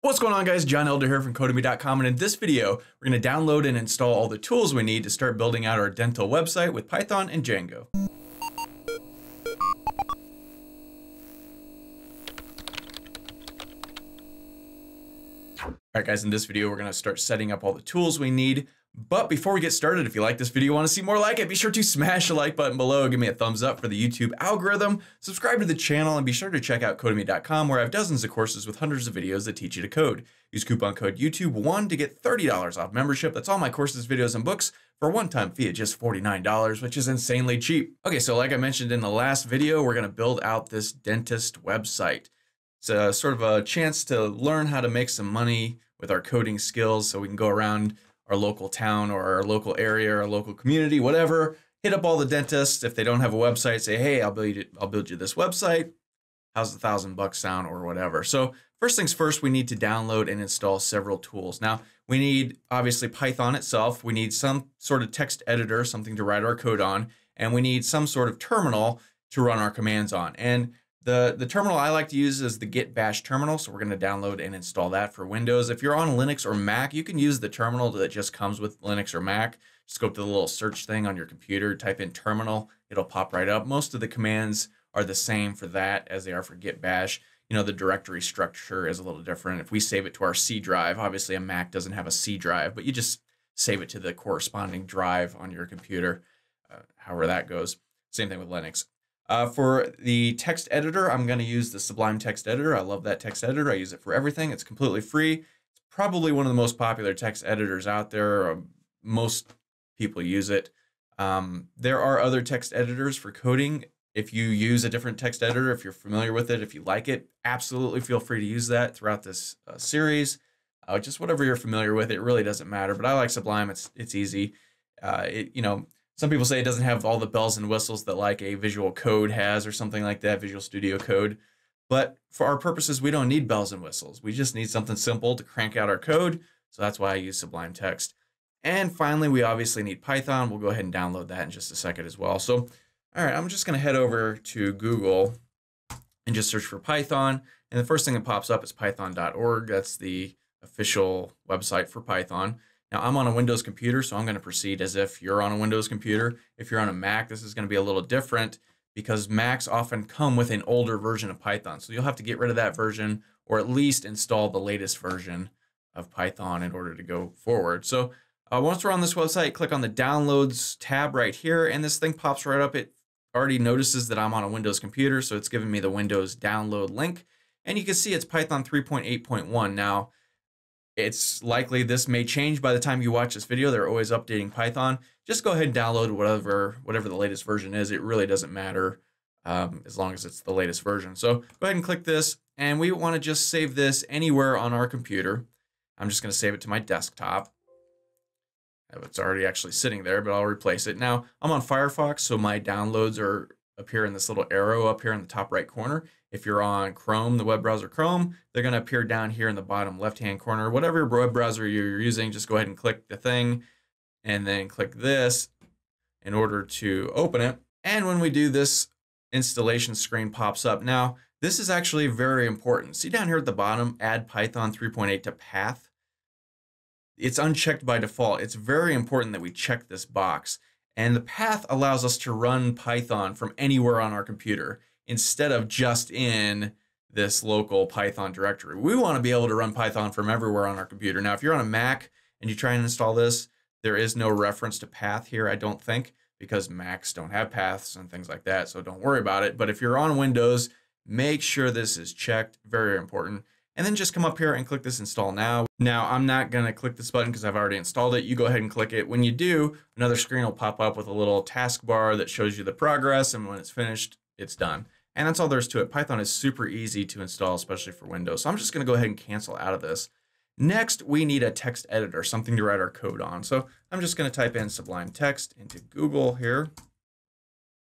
What's going on, guys? John Elder here from Codemy.com, and in this video, we're going to download and install all the tools we need to start building out our dental website with Python and Django. All right, guys, in this video, we're going to start setting up all the tools we need. But before we get started, if you like this video, want to see more like it, be sure to smash the like button below. Give me a thumbs up for the YouTube algorithm. Subscribe to the channel and be sure to check out Codemy.com, where I have dozens of courses with hundreds of videos that teach you to code. Use coupon code YouTube1 to get $30 off membership. That's all my courses, videos, and books for a one-time fee at just $49, which is insanely cheap. Okay, so like I mentioned in the last video, we're going to build out this dentist website. It's a sort of a chance to learn how to make some money with our coding skills so we can go around our local town or our local area, or our local community, whatever, hit up all the dentists. If they don't have a website, say, hey, I'll build you this website. How's $1,000 sound or whatever? So first things first, we need to download and install several tools. Now we need obviously Python itself. We need some sort of text editor, something to write our code on, and we need some sort of terminal to run our commands on. And the terminal I like to use is the Git Bash terminal, so we're going to download and install that for Windows. If you're on Linux or Mac, you can use the terminal that just comes with Linux or Mac. Just go up to the little search thing on your computer, type in terminal, it'll pop right up. Most of the commands are the same for that as they are for Git Bash. You know, the directory structure is a little different. If we save it to our C drive, obviously a Mac doesn't have a C drive, but you just save it to the corresponding drive on your computer, however that goes. Same thing with Linux. For the text editor, I'm going to use the Sublime Text Editor. I love that text editor. I use it for everything. It's completely free. It's probably one of the most popular text editors out there. Most people use it. There are other text editors for coding. If you use a different text editor, if you're familiar with it, if you like it, absolutely feel free to use that throughout this series. Just whatever you're familiar with, it really doesn't matter. But I like Sublime. It's easy. Some people say it doesn't have all the bells and whistles that like a Visual Code has or something like that, Visual Studio Code. But for our purposes, we don't need bells and whistles. We just need something simple to crank out our code. So that's why I use Sublime Text. And finally, we obviously need Python. We'll go ahead and download that in just a second as well. So, all right, I'm just going to head over to Google and just search for Python. And the first thing that pops up is python.org. That's the official website for Python. Now, I'm on a Windows computer, so I'm going to proceed as if you're on a Windows computer. If you're on a Mac, this is going to be a little different because Macs often come with an older version of Python. So you'll have to get rid of that version or at least install the latest version of Python in order to go forward. So once we're on this website, click on the Downloads tab right here, and this thing pops right up. It already notices that I'm on a Windows computer, so it's giving me the Windows download link. And you can see it's Python 3.8.1 now. It's likely this may change by the time you watch this video. They're always updating Python. Just go ahead and download whatever the latest version is. It really doesn't matter as long as it's the latest version. So go ahead and click this, and we want to just save this anywhere on our computer. I'm just going to save it to my desktop. It's already actually sitting there, but I'll replace it. Now I'm on Firefox, so my downloads appear in this little arrow up here in the top right corner. If you're on Chrome, the web browser Chrome, they're going to appear down here in the bottom left-hand corner. Whatever web browser you're using, just go ahead and click the thing and then click this in order to open it. And when we do, this installation screen pops up. Now, this is actually very important. See down here at the bottom, add Python 3.8 to path. It's unchecked by default. It's very important that we check this box. And the path allows us to run Python from anywhere on our computer, instead of just in this local Python directory. We want to be able to run Python from everywhere on our computer. Now, if you're on a Mac and you try and install this, there is no reference to path here, I don't think, because Macs don't have paths and things like that, so don't worry about it. But if you're on Windows, make sure this is checked, very important. And then just come up here and click this install now. Now, I'm not gonna click this button because I've already installed it. You go ahead and click it. When you do, another screen will pop up with a little taskbar that shows you the progress, and when it's finished, it's done. And that's all there is to it. Python is super easy to install, especially for Windows. So I'm just going to go ahead and cancel out of this. Next, we need a text editor, something to write our code on. So I'm just going to type in Sublime Text into Google here.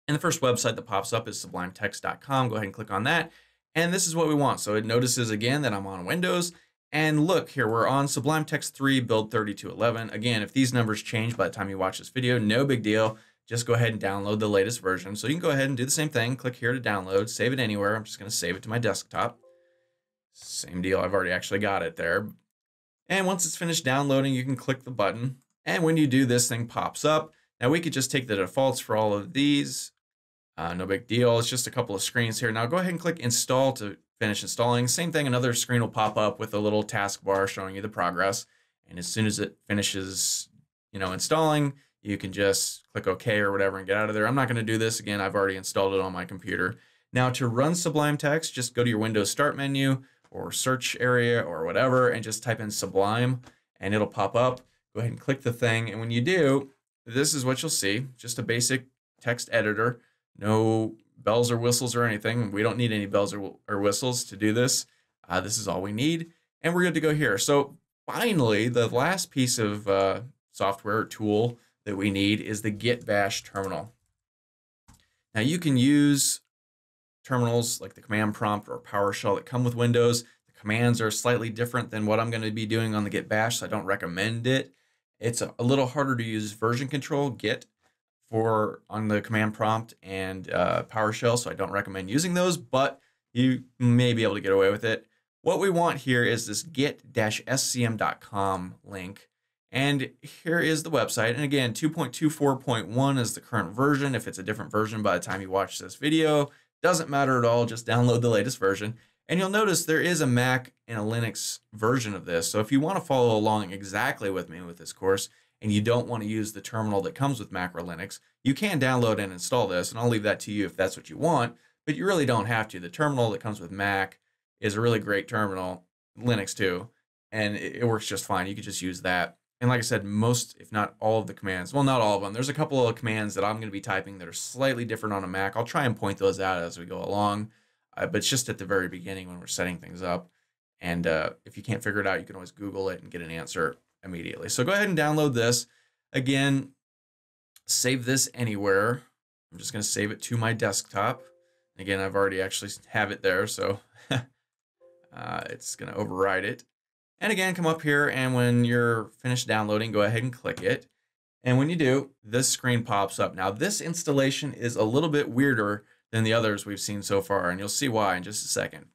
And the first website that pops up is SublimeText.com. Go ahead and click on that. And this is what we want. So it notices again that I'm on Windows. And look here, we're on Sublime Text 3, build 3211. Again, if these numbers change by the time you watch this video, no big deal. Just go ahead and download the latest version. So you can go ahead and do the same thing. Click here to download, save it anywhere. I'm just going to save it to my desktop. Same deal, I've already actually got it there. And once it's finished downloading, you can click the button. And when you do, this thing pops up. Now we could just take the defaults for all of these. No big deal, it's just a couple of screens here. Now go ahead and click install to finish installing. Same thing, another screen will pop up with a little taskbar showing you the progress. And as soon as it finishes, you know, installing, you can just click OK or whatever and get out of there. I'm not going to do this again. I've already installed it on my computer. Now to run Sublime Text, just go to your Windows Start menu or search area or whatever and just type in Sublime and it'll pop up. Go ahead and click the thing. And when you do, this is what you'll see. Just a basic text editor. No bells or whistles or anything. We don't need any bells or whistles to do this. This is all we need. And we're good to go here. So finally, the last piece of software or tool that we need is the Git Bash terminal. Now you can use terminals like the command prompt or PowerShell that come with Windows. The commands are slightly different than what I'm going to be doing on the Git Bash, so I don't recommend it. It's a little harder to use version control, Git, for on the command prompt and PowerShell, so I don't recommend using those, but you may be able to get away with it. What we want here is this git-scm.com link. And here is the website. And again, 2.24.1 is the current version. If it's a different version by the time you watch this video, doesn't matter at all. Just download the latest version. And you'll notice there is a Mac and a Linux version of this. So if you want to follow along exactly with me with this course, and you don't want to use the terminal that comes with Mac or Linux, you can download and install this. And I'll leave that to you if that's what you want, but you really don't have to. The terminal that comes with Mac is a really great terminal, Linux too, and it works just fine. You could just use that. And like I said, most, if not all of the commands, well, not all of them. There's a couple of commands that I'm going to be typing that are slightly different on a Mac. I'll try and point those out as we go along, but it's just at the very beginning when we're setting things up. And if you can't figure it out, you can always Google it and get an answer immediately. So go ahead and download this. Again, save this anywhere. I'm just going to save it to my desktop. Again, I've already actually have it there, so it's going to override it. And again, come up here, and when you're finished downloading, go ahead and click it. And when you do, this screen pops up. Now, this installation is a little bit weirder than the others we've seen so far, and you'll see why in just a second.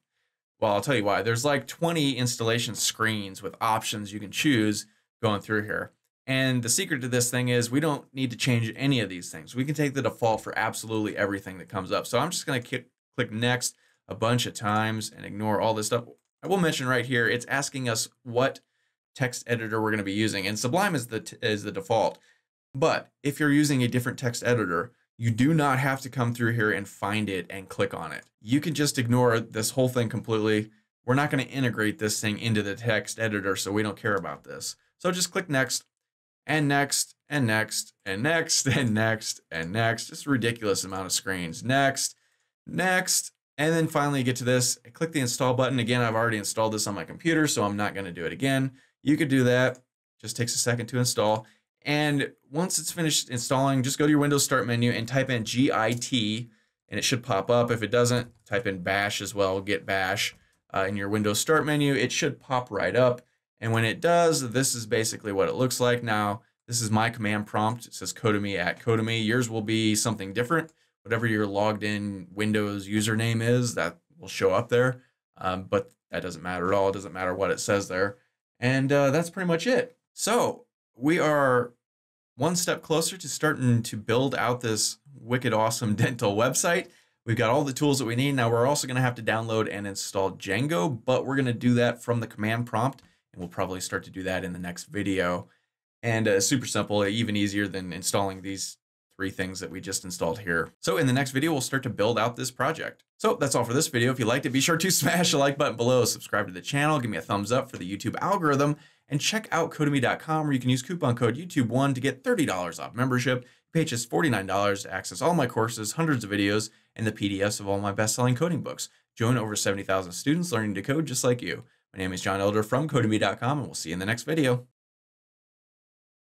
Well, I'll tell you why. There's like 20 installation screens with options you can choose going through here. And the secret to this thing is we don't need to change any of these things. We can take the default for absolutely everything that comes up. So I'm just going to click next a bunch of times and ignore all this stuff. I will mention right here, it's asking us what text editor we're going to be using. And Sublime is the default. But if you're using a different text editor, you do not have to come through here and find it and click on it. You can just ignore this whole thing completely. We're not going to integrate this thing into the text editor, so we don't care about this. So just click next and next and next and next and next and next. Just a ridiculous amount of screens. Next, next. And then finally you get to this, I click the install button. Again, I've already installed this on my computer, so I'm not going to do it again. You could do that. Just takes a second to install. And once it's finished installing, just go to your Windows Start menu and type in GIT, and it should pop up. If it doesn't, type in bash as well, Git Bash in your Windows Start menu. It should pop right up. And when it does, this is basically what it looks like. Now, this is my command prompt. It says Codemy at Codemy. Yours will be something different. Whatever your logged in Windows username is, that will show up there. But that doesn't matter at all. It doesn't matter what it says there. And that's pretty much it. So we are one step closer to starting to build out this wicked awesome dental website. We've got all the tools that we need. Now we're also going to have to download and install Django, but we're going to do that from the command prompt. And we'll probably start to do that in the next video. And super simple, even easier than installing these three things that we just installed here. So in the next video, we'll start to build out this project. So that's all for this video. If you liked it, be sure to smash the like button below, subscribe to the channel, give me a thumbs up for the YouTube algorithm, and check out Codemy.com where you can use coupon code YouTube1 to get $30 off membership. You pay just $49 to access all my courses, hundreds of videos, and the PDFs of all my best-selling coding books. Join over 70,000 students learning to code just like you. My name is John Elder from Codemy.com, and we'll see you in the next video.